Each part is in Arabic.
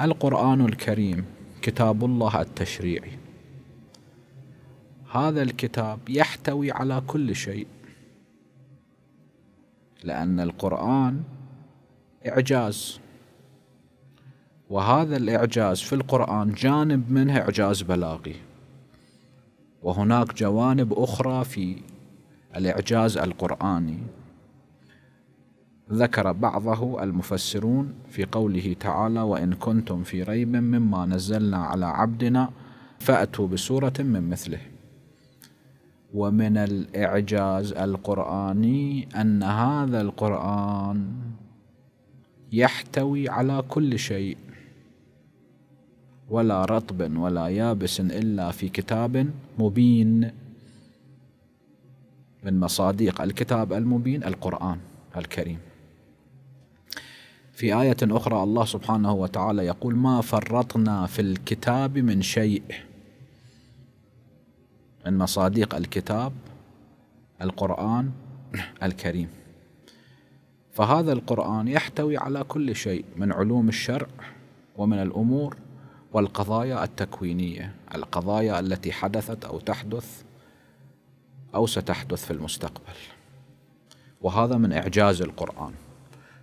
القرآن الكريم كتاب الله التشريعي، هذا الكتاب يحتوي على كل شيء، لأن القرآن إعجاز، وهذا الإعجاز في القرآن جانب منه إعجاز بلاغي، وهناك جوانب أخرى في الإعجاز القرآني ذكر بعضه المفسرون في قوله تعالى: وإن كنتم في ريب مما نزلنا على عبدنا فأتوا بسورة من مثله. ومن الإعجاز القرآني أن هذا القرآن يحتوي على كل شيء، ولا رطب ولا يابس إلا في كتاب مبين. من مصادق الكتاب المبين القرآن الكريم. في آية أخرى الله سبحانه وتعالى يقول: ما فرطنا في الكتاب من شيء. من مصادق الكتاب القرآن الكريم، فهذا القرآن يحتوي على كل شيء من علوم الشرع ومن الأمور والقضايا التكوينية، القضايا التي حدثت أو تحدث أو ستحدث في المستقبل. وهذا من إعجاز القرآن،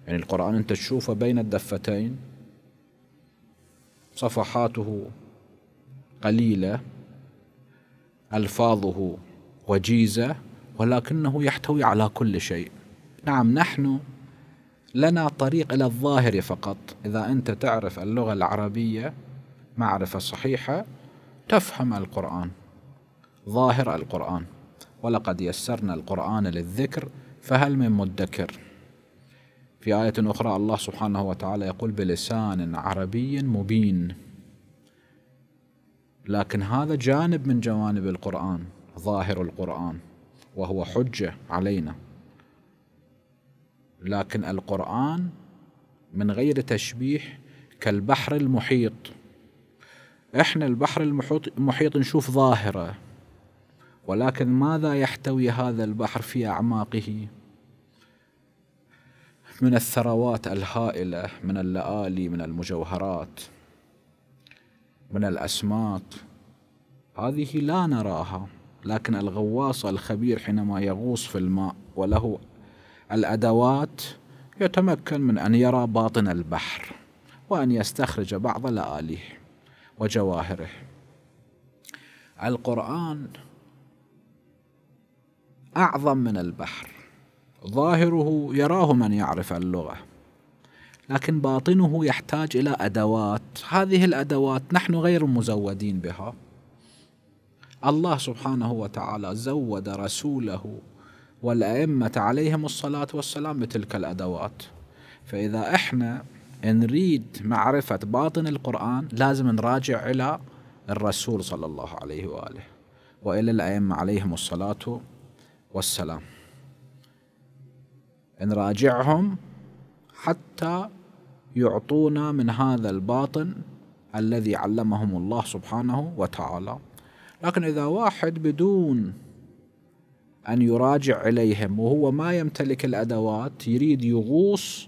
يعني القرآن أنت تشوفه بين الدفتين، صفحاته قليلة، ألفاظه وجيزة، ولكنه يحتوي على كل شيء. نعم، نحن لنا طريق إلى الظاهر فقط، إذا أنت تعرف اللغة العربية معرفة صحيحة تفهم القرآن، ظاهر القرآن. ولقد يسرنا القرآن للذكر فهل من مدكر. في آية أخرى الله سبحانه وتعالى يقول: بلسان عربي مبين. لكن هذا جانب من جوانب القرآن، ظاهر القرآن، وهو حجة علينا. لكن القرآن من غير تشبيه كالبحر المحيط. احنا البحر المحيط نشوف ظاهره، ولكن ماذا يحتوي هذا البحر في أعماقه من الثروات الهائلة، من اللآلي، من المجوهرات، من الأسماك، هذه لا نراها. لكن الغواص الخبير حينما يغوص في الماء وله الأدوات يتمكن من أن يرى باطن البحر وأن يستخرج بعض لآليه وجواهره. القرآن أعظم من البحر، ظاهره يراه من يعرف اللغة، لكن باطنه يحتاج إلى أدوات. هذه الأدوات نحن غير مزودين بها، الله سبحانه وتعالى زود رسوله والأئمة عليهم الصلاة والسلام بتلك الأدوات. فإذا إحنا نريد معرفة باطن القرآن لازم نراجع إلى الرسول صلى الله عليه وآله وإلى الأئمة عليهم الصلاة والسلام، نراجعهم حتى يعطونا من هذا الباطن الذي علمهم الله سبحانه وتعالى. لكن إذا واحد بدون أن يراجع إليهم وهو ما يمتلك الأدوات يريد يغوص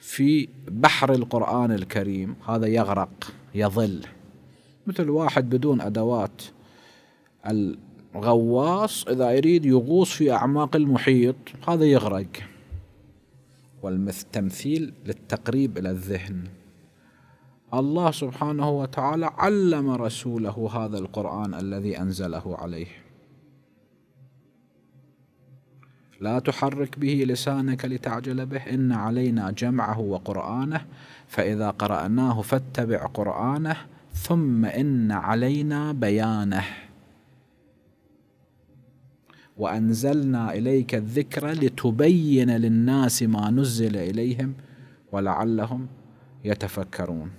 في بحر القرآن الكريم، هذا يغرق، يضل. مثل واحد بدون أدوات الغواص إذا يريد يغوص في أعماق المحيط هذا يغرق. والتمثيل للتقريب إلى الذهن، الله سبحانه وتعالى علم رسوله هذا القرآن الذي أنزله عليه. لا تحرك به لسانك لتعجل به، إن علينا جمعه وقرآنه، فإذا قرأناه فاتبع قرآنه، ثم إن علينا بيانه، وأنزلنا إليك الذكر لتبين للناس ما نزل إليهم ولعلهم يتفكرون.